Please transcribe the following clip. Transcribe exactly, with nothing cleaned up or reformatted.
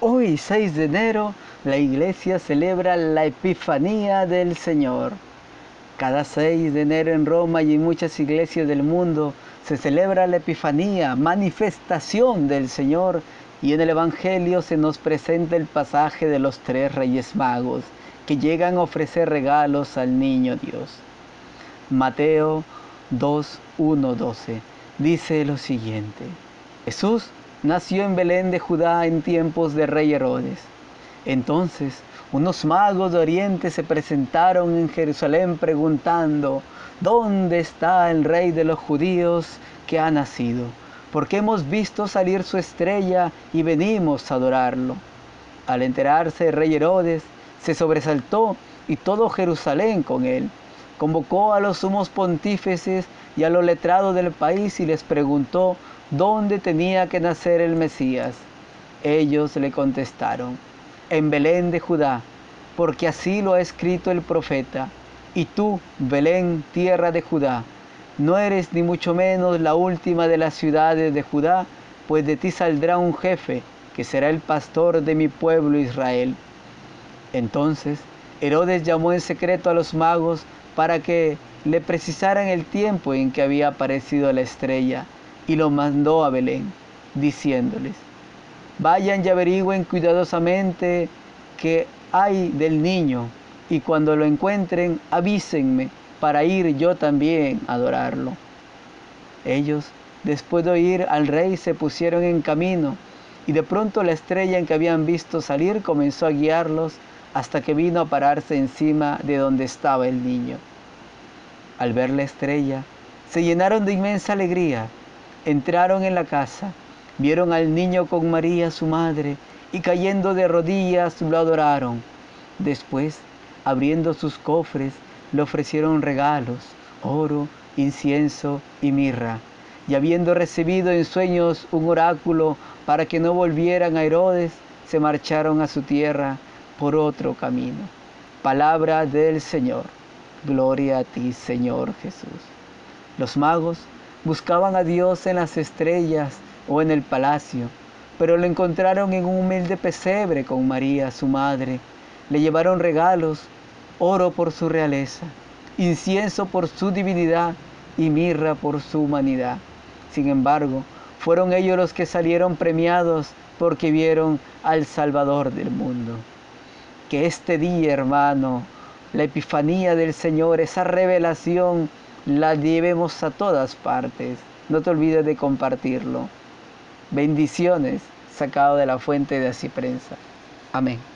Hoy, seis de enero, la Iglesia celebra la Epifanía del Señor. Cada seis de enero en Roma y en muchas iglesias del mundo se celebra la Epifanía, manifestación del Señor, y en el Evangelio se nos presenta el pasaje de los tres Reyes Magos que llegan a ofrecer regalos al Niño Dios. Mateo dos, uno, doce dice lo siguiente: Jesús nació en Belén de Judá en tiempos del rey Herodes. Entonces, unos magos de Oriente se presentaron en Jerusalén preguntando: ¿dónde está el rey de los judíos que ha nacido? Porque hemos visto salir su estrella y venimos a adorarlo. Al enterarse el rey Herodes, se sobresaltó y todo Jerusalén con él. Convocó a los sumos pontífices y a los letrados del país y les preguntó dónde tenía que nacer el Mesías. Ellos le contestaron: en Belén de Judá, porque así lo ha escrito el profeta. Y tú, Belén, tierra de Judá, no eres ni mucho menos la última de las ciudades de Judá, pues de ti saldrá un jefe, que será el pastor de mi pueblo Israel. Entonces Herodes llamó en secreto a los magos para que le precisaran el tiempo en que había aparecido la estrella, y lo mandó a Belén, diciéndoles: vayan y averigüen cuidadosamente qué hay del niño, y cuando lo encuentren avísenme, para ir yo también a adorarlo. Ellos, después de oír al rey, se pusieron en camino, y de pronto la estrella en que habían visto salir comenzó a guiarlos hasta que vino a pararse encima de donde estaba el niño. Al ver la estrella, se llenaron de inmensa alegría. Entraron en la casa, vieron al niño con María, su madre, y cayendo de rodillas lo adoraron. Después, abriendo sus cofres, le ofrecieron regalos: oro, incienso y mirra. Y habiendo recibido en sueños un oráculo para que no volvieran a Herodes, se marcharon a su tierra por otro camino. Palabra del Señor. Gloria a ti, Señor Jesús. Los magos buscaban a Dios en las estrellas o en el palacio, pero lo encontraron en un humilde pesebre con María, su madre. Le llevaron regalos: oro por su realeza, incienso por su divinidad y mirra por su humanidad. Sin embargo, fueron ellos los que salieron premiados porque vieron al Salvador del mundo. Que este día, hermano, la Epifanía del Señor, esa revelación, la llevemos a todas partes. No te olvides de compartirlo. Bendiciones, sacado de la fuente de Así Prensa. Amén.